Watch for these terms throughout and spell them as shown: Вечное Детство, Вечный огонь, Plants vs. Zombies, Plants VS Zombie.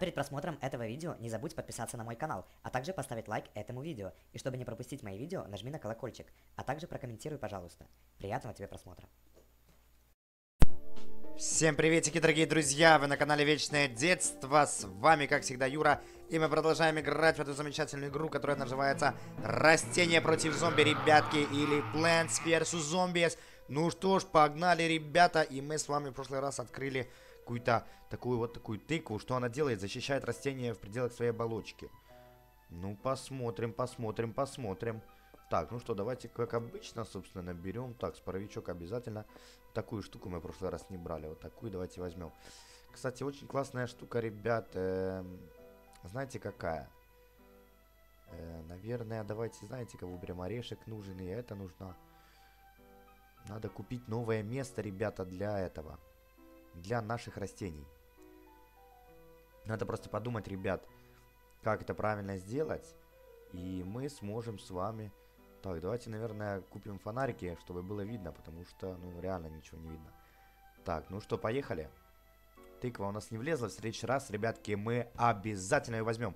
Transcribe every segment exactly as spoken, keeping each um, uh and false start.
перед просмотром этого видео не забудь подписаться на мой канал, а также поставить лайк этому видео. И чтобы не пропустить мои видео, нажми на колокольчик, а также прокомментируй, пожалуйста. Приятного тебе просмотра. Всем приветики, дорогие друзья, вы на канале Вечное Детство, с вами, как всегда, Юра, и мы продолжаем играть в эту замечательную игру, которая называется «Растения против зомби, ребятки», или Plants versus. Zombies. Ну что ж, погнали, ребята, и мы с вами в прошлый раз открыли какую-то такую вот такую тыкву, что она делает, защищает растения в пределах своей оболочки. Ну, посмотрим, посмотрим, посмотрим. Так, ну что, давайте, как обычно, собственно, берем. Так, споровичок обязательно. Такую штуку мы в прошлый раз не брали. Вот такую давайте возьмем. Кстати, очень классная штука, ребят. Э -э знаете, какая? Э -э наверное, давайте, знаете, кого выберем? Орешек нужен, и это нужно. Надо купить новое место, ребята, для этого. Для наших растений. Надо просто подумать, ребят, как это правильно сделать. И мы сможем с вами... Так, давайте, наверное, купим фонарики, чтобы было видно, потому что, ну, реально ничего не видно. Так, ну что, поехали. Тыква у нас не влезла, в следующий раз, ребятки, мы обязательно ее возьмем.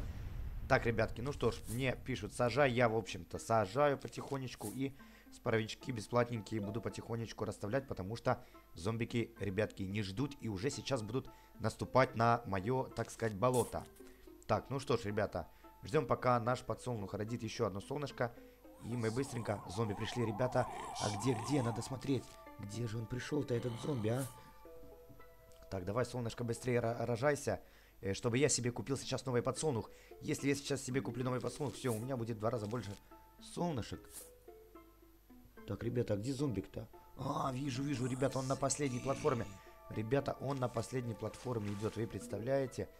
Так, ребятки, ну что ж, мне пишут, сажай, я, в общем-то, сажаю потихонечку, и споровички бесплатненькие буду потихонечку расставлять, потому что зомбики, ребятки, не ждут и уже сейчас будут наступать на мое, так сказать, болото. Так, ну что ж, ребята, ждем, пока наш подсолнух родит еще одно солнышко. И мы быстренько... Зомби пришли, ребята. А где-где? Надо смотреть. Где же он пришел-то, этот зомби, а? Так, давай, солнышко, быстрее рожайся, чтобы я себе купил сейчас новый подсолнух. Если я сейчас себе куплю новый подсолнух, все, у меня будет в два раза больше солнышек. Так, ребята, а где зомбик-то? А, вижу, вижу, ребята, он на последней платформе. Ребята, он на последней платформе идет, вы представляете?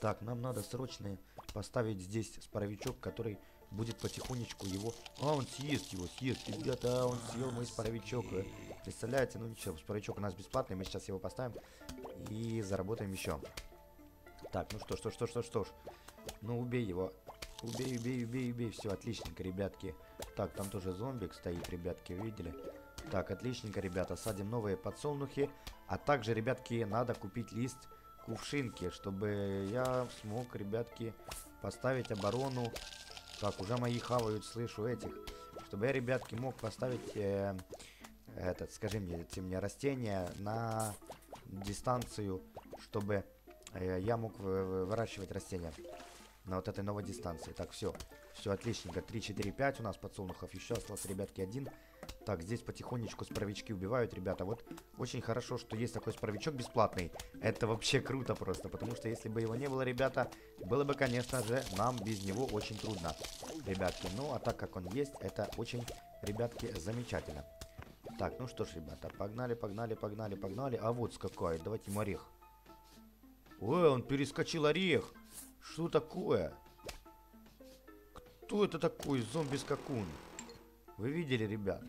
Так, нам надо срочно поставить здесь споровичок, который... будет потихонечку его... А, он съест его, съест. Ребята, он съел мой споровичок. Представляете? Ну ничего, споровичок у нас бесплатный. Мы сейчас его поставим и заработаем еще. Так, ну что, что, что, что, что ж. Ну, убей его. Убей, убей, убей, убей. Все, отличненько, ребятки. Так, там тоже зомбик стоит, ребятки, видели? Так, отличненько, ребята. Садим новые подсолнухи. А также, ребятки, надо купить лист кувшинки, чтобы я смог, ребятки, поставить оборону. Так, уже мои хавают, слышу этих. Чтобы я, ребятки, мог поставить э, этот, скажи мне, тем не растение на дистанцию, чтобы э, я мог выращивать растения на вот этой новой дистанции. Так, все, все отличненько. три, четыре, пять у нас подсолнухов. Еще остался, ребятки, один. Так, здесь потихонечку споровички убивают, ребята. Вот очень хорошо, что есть такой споровичок бесплатный. Это вообще круто просто, потому что если бы его не было, ребята, было бы, конечно же, нам без него очень трудно, ребятки. Ну, а так как он есть, это очень, ребятки, замечательно. Так, ну что ж, ребята, погнали, погнали, погнали, погнали. А вот скакает, давайте ему орех. Ой, он перескочил орех. Что такое? Кто это такой, зомби-скакун? Вы видели, ребят?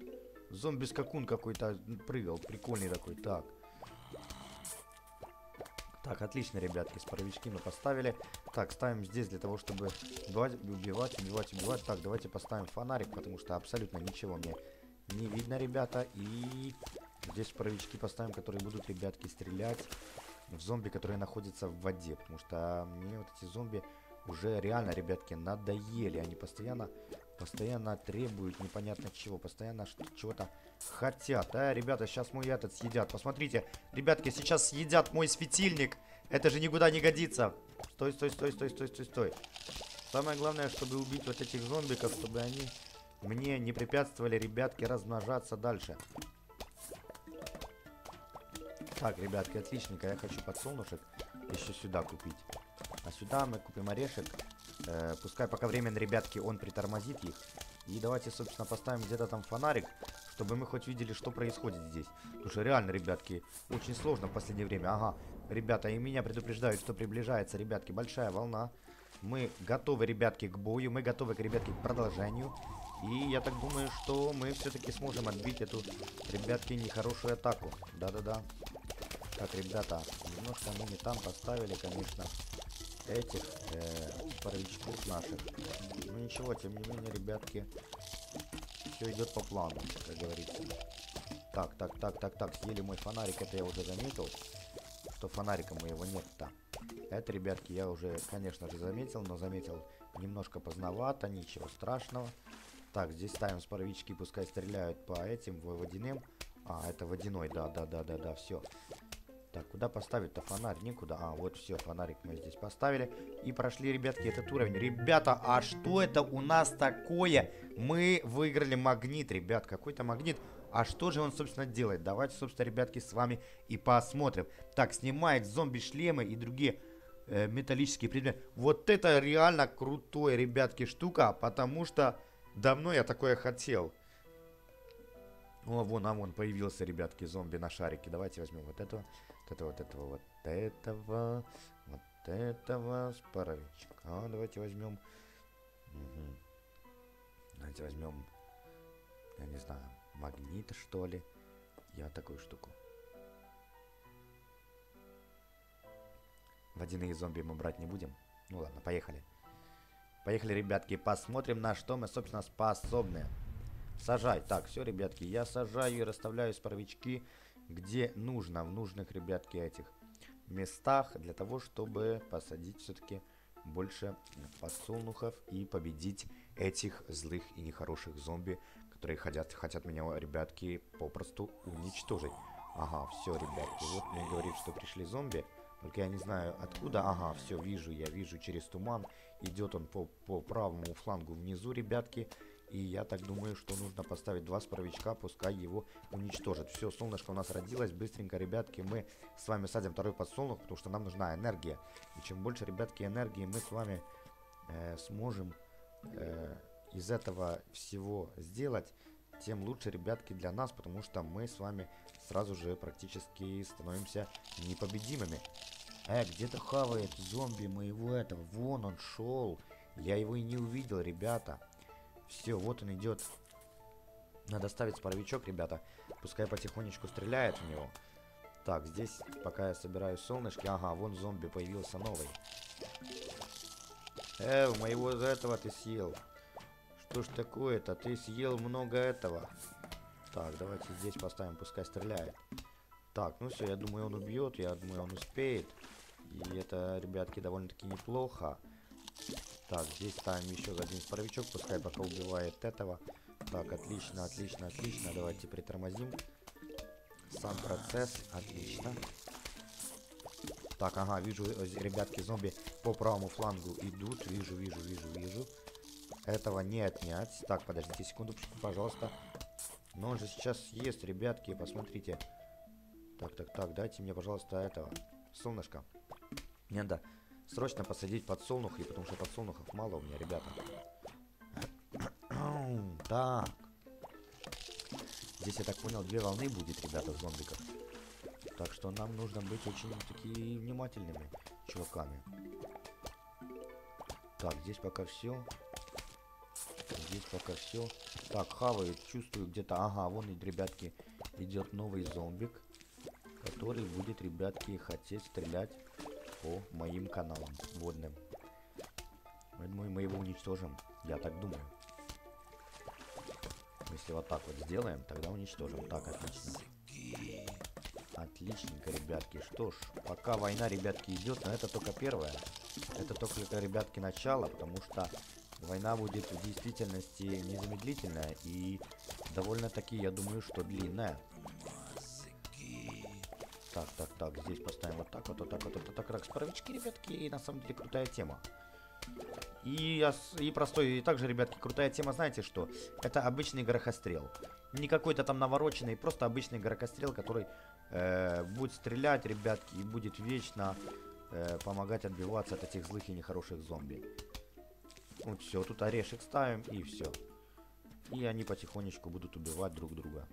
Зомби-скакун какой-то прыгал. Прикольный такой. Так. Так, отлично, ребятки. Споровички мы поставили. Так, ставим здесь для того, чтобы убивать, убивать, убивать, убивать. Так, давайте поставим фонарик, потому что абсолютно ничего мне не видно, ребята. И здесь споровички поставим, которые будут, ребятки, стрелять в зомби, которые находятся в воде. Потому что мне вот эти зомби уже реально, ребятки, надоели. Они постоянно... Постоянно требуют непонятно чего. Постоянно чего-то хотят. А, ребята, сейчас мой этот съедят. Посмотрите, ребятки, сейчас съедят мой светильник. Это же никуда не годится. Стой, стой, стой, стой, стой, стой, стой. Самое главное, чтобы убить вот этих зомбиков, чтобы они мне не препятствовали, ребятки, размножаться дальше. Так, ребятки, отличненько. Я хочу подсолнушек еще сюда купить. А сюда мы купим орешек. Э, пускай пока временно, ребятки, он притормозит их. И давайте, собственно, поставим где-то там фонарик, чтобы мы хоть видели, что происходит здесь. Потому что реально, ребятки, очень сложно в последнее время. Ага, ребята, и меня предупреждают, что приближается, ребятки, большая волна. Мы готовы, ребятки, к бою. Мы готовы, ребятки, к продолжению. И я так думаю, что мы все-таки сможем отбить эту, ребятки, нехорошую атаку. Да-да-да. Так, ребята, немножко мы не там поставили, конечно, этих э, паровичков наших. Ну ничего, тем не менее, ребятки, все идет по плану, как говорится. Так, так, так, так, так, съели мой фонарик, это я уже заметил, что фонариком моего нет-то. Это, ребятки, я уже, конечно же, заметил, но заметил немножко поздновато, ничего страшного. Так, здесь ставим споровички, пускай стреляют по этим водяным. А, это водяной, да-да-да-да-да, все. Так, куда поставить-то фонарь? Никуда. А, вот все, фонарик мы здесь поставили. И прошли, ребятки, этот уровень. Ребята, а что это у нас такое? Мы выиграли магнит, ребят, какой-то магнит. А что же он, собственно, делает? Давайте, собственно, ребятки, с вами и посмотрим. Так, снимает зомби-шлемы и другие э, металлические предметы. Вот это реально крутой, ребятки, штука, потому что давно я такое хотел. О, вон, а вон появился, ребятки, зомби на шарике. Давайте возьмем вот этого, вот этого, вот этого, вот этого, вот этого споровичка. Давайте возьмем... Угу. Давайте возьмем, я не знаю, магнит, что ли. Я такую штуку. Водяные зомби мы брать не будем. Ну ладно, поехали. Поехали, ребятки, посмотрим, на что мы, собственно, способны. Сажай. Так, все, ребятки, я сажаю и расставляю споровички, где нужно, в нужных, ребятки, этих местах, для того, чтобы посадить все-таки больше подсолнухов и победить этих злых и нехороших зомби, которые хотят, хотят меня, ребятки, попросту уничтожить. Ага, все, ребятки, вот мне говорит, что пришли зомби, только я не знаю откуда. Ага, все, вижу, я вижу через туман, идет он по, по правому флангу внизу, ребятки. И я так думаю, что нужно поставить два споровичка, пускай его уничтожит. Все, солнышко у нас родилось. Быстренько, ребятки, мы с вами садим второй подсолнух, потому что нам нужна энергия. И чем больше, ребятки, энергии мы с вами э, сможем э, из этого всего сделать, тем лучше, ребятки, для нас, потому что мы с вами сразу же практически становимся непобедимыми. Э, где-то хавает зомби моего этого. Вон он шел. Я его и не увидел, ребята. Все, вот он идет. Надо ставить споровичок, ребята. Пускай потихонечку стреляет в него. Так, здесь, пока я собираю солнышки. Ага, вон зомби появился новый. Э, моего этого ты съел. Что ж такое-то? Ты съел много этого. Так, давайте здесь поставим, пускай стреляет. Так, ну все, я думаю, он убьет. Я думаю, он успеет. И это, ребятки, довольно-таки неплохо. Так, здесь ставим еще один споровичок, пускай пока убивает этого. Так, отлично, отлично, отлично. Давайте притормозим. Сам процесс, отлично. Так, ага, вижу, ребятки, зомби по правому флангу идут. Вижу, вижу, вижу, вижу. Этого не отнять. Так, подождите секунду, пожалуйста. Но он же сейчас съест, ребятки, посмотрите. Так, так, так, дайте мне, пожалуйста, этого. Солнышко. Не, да. Срочно посадить подсолнух, и потому что подсолнухов мало у меня, ребята. Так. Здесь, я так понял, две волны будет, ребята, зомбиков. Так что нам нужно быть очень такие внимательными чуваками. Так, здесь пока все. Здесь пока все. Так, хавает, чувствую где-то. Ага, вон, ребятки, идет новый зомбик, который будет, ребятки, хотеть стрелять по моим каналам водным. Думаю, мы его уничтожим. Я так думаю. Если вот так вот сделаем, тогда уничтожим. Так, отлично. Отличненько, ребятки. Что ж, пока война, ребятки, идет, но это только первое. Это только, ребятки, начало, потому что война будет в действительности незамедлительная и довольно-таки, я думаю, что длинная. Так, так, так, здесь поставим вот так вот, вот так вот, вот так, так, споровички, ребятки, и на самом деле крутая тема. И, и простой, и также, ребятки, крутая тема, знаете что? Это обычный горохострел. Не какой-то там навороченный, просто обычный горохострел, который э, будет стрелять, ребятки, и будет вечно э, помогать отбиваться от этих злых и нехороших зомби. Вот все, тут орешек ставим, и все. И они потихонечку будут убивать друг друга.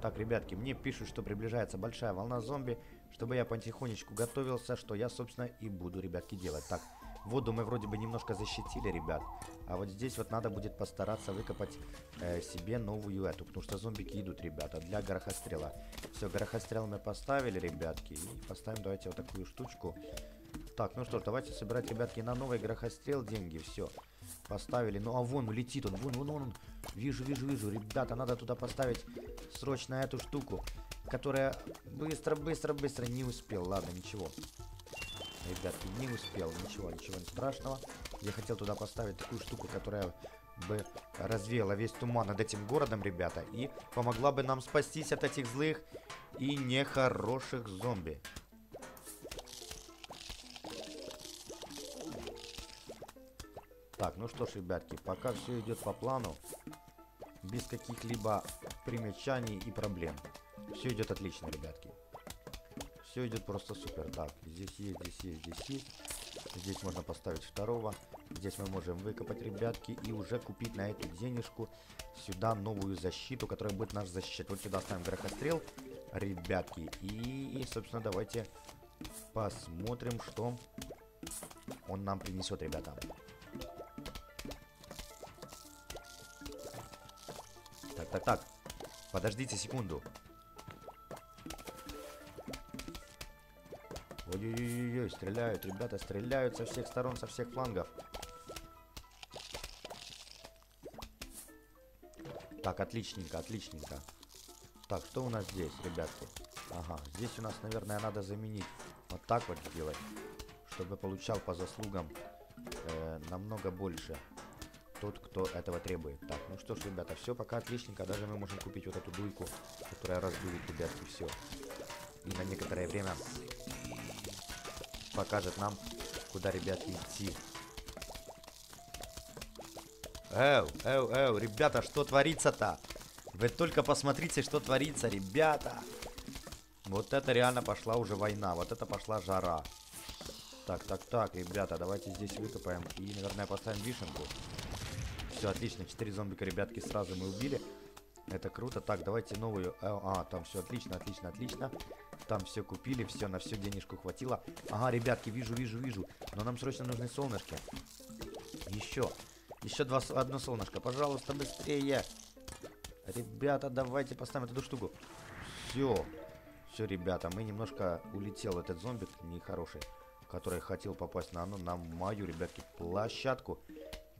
Так, ребятки, мне пишут, что приближается большая волна зомби, чтобы я потихонечку готовился, что я, собственно, и буду, ребятки, делать. Так, воду мы вроде бы немножко защитили, ребят, а вот здесь вот надо будет постараться выкопать э, себе новую эту, потому что зомбики идут, ребята, для горохострела. Все, горохострел мы поставили, ребятки, и поставим, давайте, вот такую штучку. Так, ну что ж, давайте собирать, ребятки, на новый горохострел деньги, все. Поставили, ну а вон летит он, вон, вон, вон, вон. Вижу, вижу, вижу, ребята, надо туда поставить срочно эту штуку, которая быстро, быстро, быстро не успел, ладно, ничего. ребят, не успел. Ничего, ничего не страшного. Я хотел туда поставить такую штуку, которая бы развеяла весь туман над этим городом, ребята, и помогла бы нам спастись от этих злых и нехороших зомби. Так, ну что ж, ребятки, пока все идет по плану, без каких-либо примечаний и проблем. Все идет отлично, ребятки. Все идет просто супер. Так, здесь есть, здесь есть, здесь есть. Здесь можно поставить второго. Здесь мы можем выкопать, ребятки, и уже купить на эту денежку сюда новую защиту, которая будет наш защищать. Вот сюда ставим грохострел, ребятки. И, и собственно, давайте посмотрим, что он нам принесет, ребята. Так, так, так. Подождите секунду. Ой-ой-ой-ой, стреляют, ребята, стреляют со всех сторон, со всех флангов. Так, отличненько, отличненько. Так, что у нас здесь, ребятки? Ага, здесь у нас, наверное, надо заменить. Вот так вот сделать, чтобы получал по заслугам э, намного больше тот, кто этого требует. Так, ну что ж, ребята, все пока отличненько. Даже мы можем купить вот эту дуйку, которая раздует, ребятки, все. И на некоторое время покажет нам, куда, ребятки, идти. Эу, эу, эу, ребята, что творится-то? Вы только посмотрите, что творится, ребята. Вот это реально пошла уже война. Вот это пошла жара. Так, так, так, ребята, давайте здесь выкопаем и, наверное, поставим вишенку. Все, отлично, четыре зомбика, ребятки, сразу мы убили. Это круто. Так, давайте новую. А, там все отлично, отлично, отлично. Там все купили, все, на всю денежку хватило. Ага, ребятки, вижу, вижу, вижу. Но нам срочно нужны солнышки. Еще. Еще два, одно солнышко. Пожалуйста, быстрее. Ребята, давайте поставим эту штуку. Все. Все, ребята, мы немножко улетел этот зомбик нехороший, который хотел попасть на, ну, на мою, ребятки, площадку.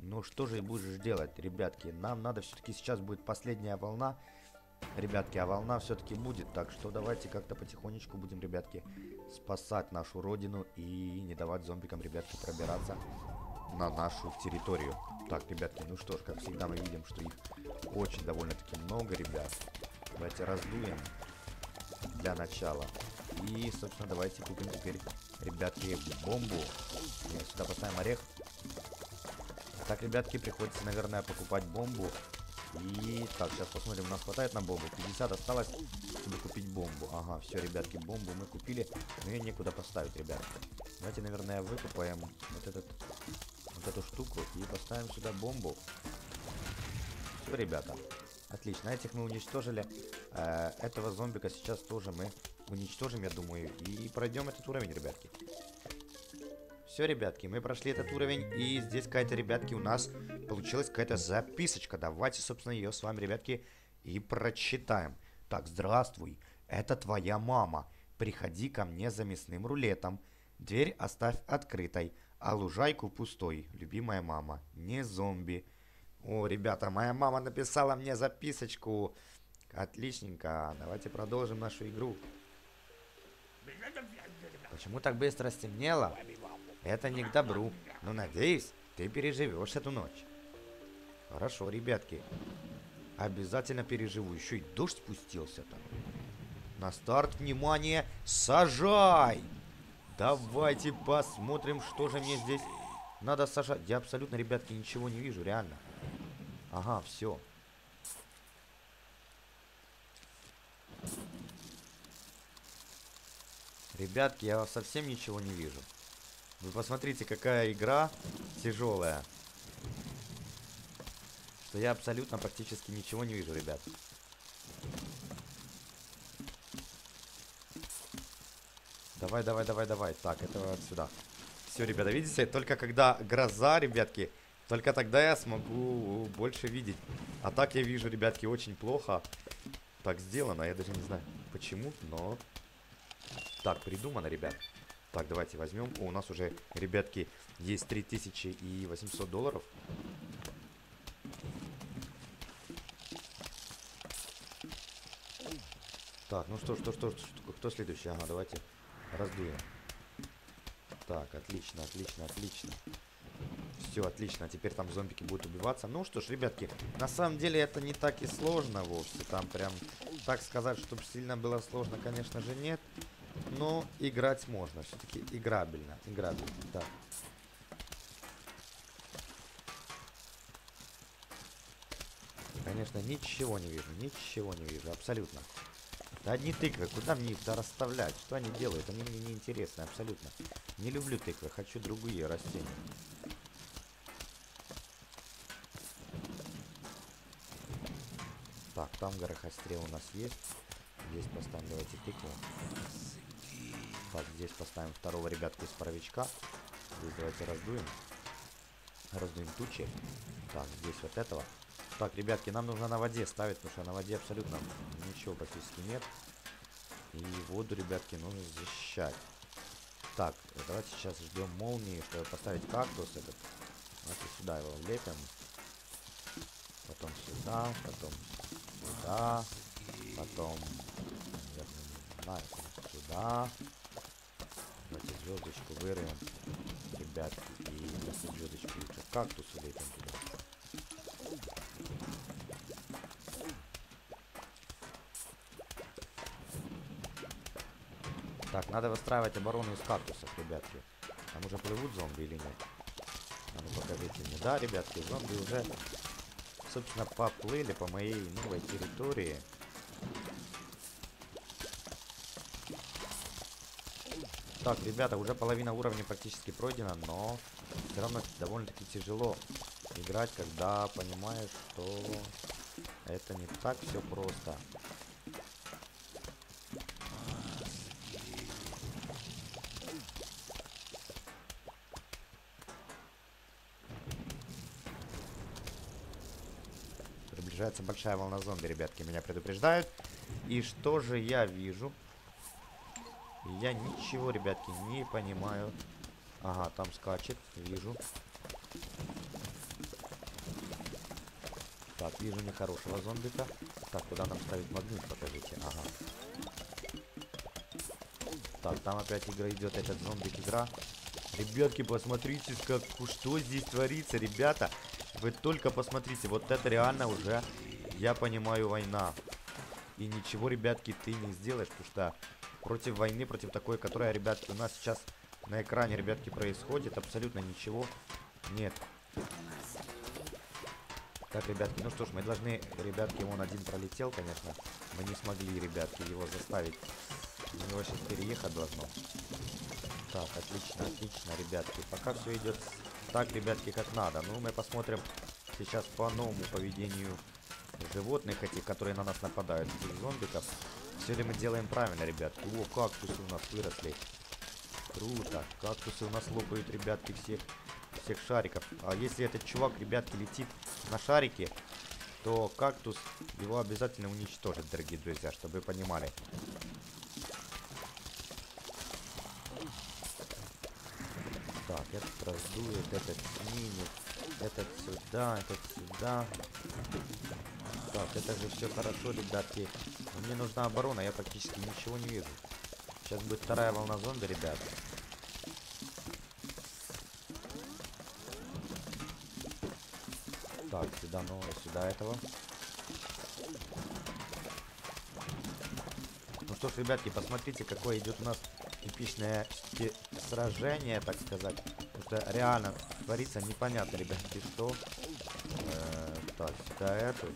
Ну что же и будешь делать, ребятки. Нам надо все-таки сейчас будет последняя волна. Ребятки, а волна все-таки будет, так что давайте как-то потихонечку будем, ребятки, спасать нашу родину и не давать зомбикам, ребятки, пробираться на нашу территорию. Так, ребятки, ну что ж, как всегда мы видим, что их очень довольно-таки много, ребят. Давайте раздуем для начала. И, собственно, давайте купим теперь, ребятки, бомбу. Я сюда поставим орех. Так, ребятки, приходится, наверное, покупать бомбу. И так, сейчас посмотрим, у нас хватает на бомбу. пятьдесят осталось, чтобы купить бомбу. Ага, все, ребятки, бомбу мы купили. Но ее некуда поставить, ребят. Давайте, наверное, выкопаем вот, этот, вот эту штуку и поставим сюда бомбу. Все, ребята. Отлично, этих мы уничтожили. Э, этого зомбика сейчас тоже мы уничтожим, я думаю. И пройдем этот уровень, ребятки. Все, ребятки, мы прошли этот уровень, и здесь какая-то, ребятки, у нас получилась какая-то записочка. Давайте, собственно, ее с вами, ребятки, и прочитаем. Так, здравствуй, это твоя мама. Приходи ко мне за мясным рулетом. Дверь оставь открытой, а лужайку пустой. Любимая мама, не зомби. О, ребята, моя мама написала мне записочку. Отличненько, давайте продолжим нашу игру. Почему так быстро стемнело? Это не к добру, но надеюсь, ты переживешь эту ночь. Хорошо, ребятки. Обязательно переживу. Еще и дождь спустился там. На старт, внимание, сажай! Давайте посмотрим, что же мне здесь надо сажать. Я абсолютно, ребятки, ничего не вижу, реально. Ага, все. Ребятки, я совсем ничего не вижу. Вы посмотрите, какая игра тяжелая. Что я абсолютно практически ничего не вижу, ребят. Давай, давай, давай, давай. Так, это вот сюда. Все, ребята, видите? Только когда гроза, ребятки, только тогда я смогу больше видеть. А так я вижу, ребятки, очень плохо. Так сделано, я даже не знаю почему, но так придумано, ребят. Так, давайте возьмем. О, у нас уже, ребятки, есть три тысячи восемьсот долларов. Так, ну что, что, что, что, кто следующий? Ага, давайте раздуем. Так, отлично, отлично, отлично. Все, отлично. Теперь там зомбики будут убиваться. Ну что ж, ребятки, на самом деле это не так и сложно вовсе. Там прям так сказать, чтобы сильно было сложно, конечно же, нет. Но играть можно. Все-таки играбельно. Играбельно, да. Конечно, ничего не вижу. Ничего не вижу. Абсолютно. Да одни тыквы. Куда мне их-то расставлять? Что они делают? Они мне неинтересны. Абсолютно. Не люблю тыквы. Хочу другие растения. Так, там горохострел у нас есть. Здесь поставим, давайте, тыкву. Так, здесь поставим второго ребятку из паровичка. Здесь давайте раздуем. Раздуем тучи. Так, здесь вот этого. Так, ребятки, нам нужно на воде ставить, потому что на воде абсолютно ничего практически нет. И воду, ребятки, нужно защищать. Так, давайте сейчас ждем молнии, чтобы поставить кактус этот. Давайте сюда его влепим. Потом сюда, потом сюда, потом сюда. Давайте звездочку вырвем, ребятки, и после звездочки лучше кактус влепим туда. Так, надо выстраивать оборону из кактусов, ребятки. Там уже плывут зомби или нет? А ну покажите мне. Да, ребятки, зомби уже, собственно, поплыли по моей новой территории. Так, ребята, уже половина уровня практически пройдена, но все равно довольно-таки тяжело играть, когда понимаешь, что это не так все просто. Приближается большая волна зомби, ребятки, меня предупреждают. И что же я вижу? Я ничего, ребятки, не понимаю. Ага, там скачет, вижу. Так, вижу нехорошего зомбика. Так, куда нам ставить магнит, покажите. Ага. Так, там опять игра идет, этот зомбик игра. Ребятки, посмотрите, как, что здесь творится, ребята. Вы только посмотрите, вот это реально уже, я понимаю, война. И ничего, ребятки, ты не сделаешь, потому что против войны, против такой, которая, ребят, у нас сейчас на экране, ребятки, происходит, абсолютно ничего нет. Так, ребятки, ну что ж, мы должны, ребятки, он один пролетел, конечно. Мы не смогли, ребятки, его заставить. У него сейчас переехать должно. Так, отлично, отлично, ребятки. Пока все идет так, ребятки, как надо. Ну, мы посмотрим сейчас по новому поведению животных этих, которые на нас нападают, этих зомбиков. Все ли мы делаем правильно, ребятки? О, кактусы у нас выросли. Круто. Кактусы у нас лопают, ребятки, всех. Всех шариков. А если этот чувак, ребятки, летит на шарике, то кактус его обязательно уничтожит, дорогие друзья, чтобы вы понимали. Так, этот раздует, этот снимет, этот сюда, этот сюда. Так, это же все хорошо, ребятки. Но мне нужна оборона, я практически ничего не вижу. Сейчас будет вторая волна зомби, ребята. Так, сюда нового, сюда этого. Ну что ж, ребятки, посмотрите, какое идет у нас типичное сражение, так сказать. Потому что реально творится непонятно, ребятки, что. Э-э, так, сюда эту.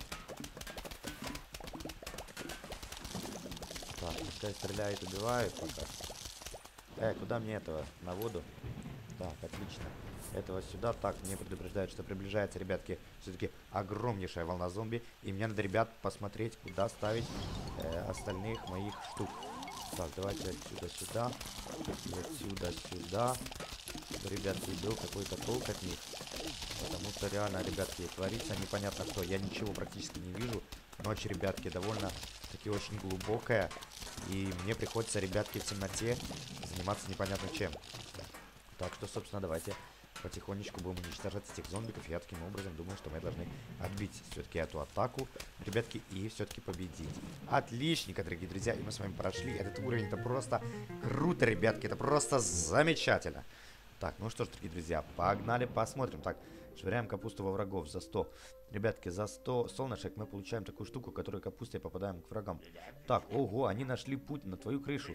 Так, пускай стреляет, убивает пока. Э, куда мне этого? На воду? Так, отлично. Этого сюда. Так, мне предупреждают, что приближается, ребятки, все-таки огромнейшая волна зомби. И мне надо, ребят, посмотреть, куда ставить э, остальных моих штук. Так, давайте отсюда сюда. Отсюда сюда. Ребятки, был какой-то толк от них. Потому что реально, ребятки, творится непонятно что. Я ничего практически не вижу. Ночь, ребятки, довольно-таки очень глубокая. И мне приходится, ребятки, в темноте заниматься непонятно чем. Так что, собственно, давайте потихонечку будем уничтожать этих зомбиков. Я таким образом думаю, что мы должны отбить все-таки эту атаку, ребятки, и все-таки победить. Отличненько, дорогие друзья, и мы с вами прошли этот уровень. Это просто круто, ребятки, это просто замечательно. Так, ну что ж, дорогие друзья, погнали, посмотрим. Так, швыряем капусту во врагов за сто. Ребятки, за сто солнышек мы получаем такую штуку, которой капустой попадаем к врагам. Так, ого, они нашли путь на твою крышу.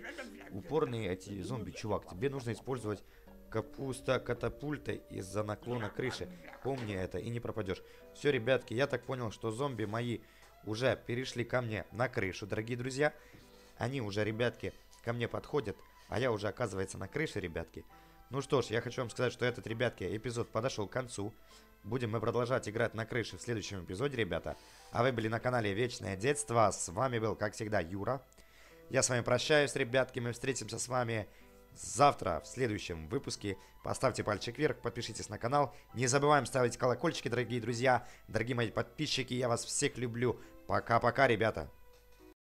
Упорные эти зомби, чувак. Тебе нужно использовать капуста катапультой из-за наклона крыши. Помни это и не пропадешь. Все, ребятки, я так понял, что зомби мои уже перешли ко мне на крышу, дорогие друзья. Они уже, ребятки, ко мне подходят, а я уже, оказывается, на крыше, ребятки. Ну что ж, я хочу вам сказать, что этот, ребятки, эпизод подошел к концу. Будем мы продолжать играть на крыше в следующем эпизоде, ребята. А вы были на канале Вечное Детство. С вами был, как всегда, Юра. Я с вами прощаюсь, ребятки. Мы встретимся с вами завтра в следующем выпуске. Поставьте пальчик вверх, подпишитесь на канал. Не забываем ставить колокольчики, дорогие друзья. Дорогие мои подписчики, я вас всех люблю. Пока-пока, ребята.